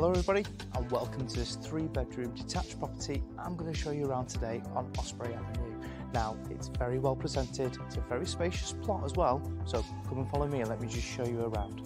Hello everybody and welcome to this 3-bedroom detached property I'm going to show you around today on Osprey Avenue. Now it's very well presented, it's a very spacious plot as well, so come and follow me and let me just show you around.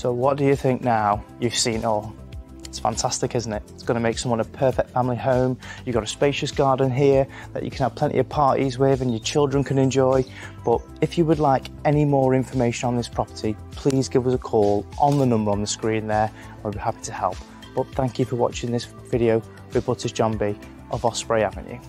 So what do you think now? You've seen it all. It's fantastic, isn't it? It's going to make someone a perfect family home. You've got a spacious garden here that you can have plenty of parties with and your children can enjoy. But if you would like any more information on this property, please give us a call on the number on the screen there. We'll be happy to help. But thank you for watching this video with Butters John B of Osprey Avenue.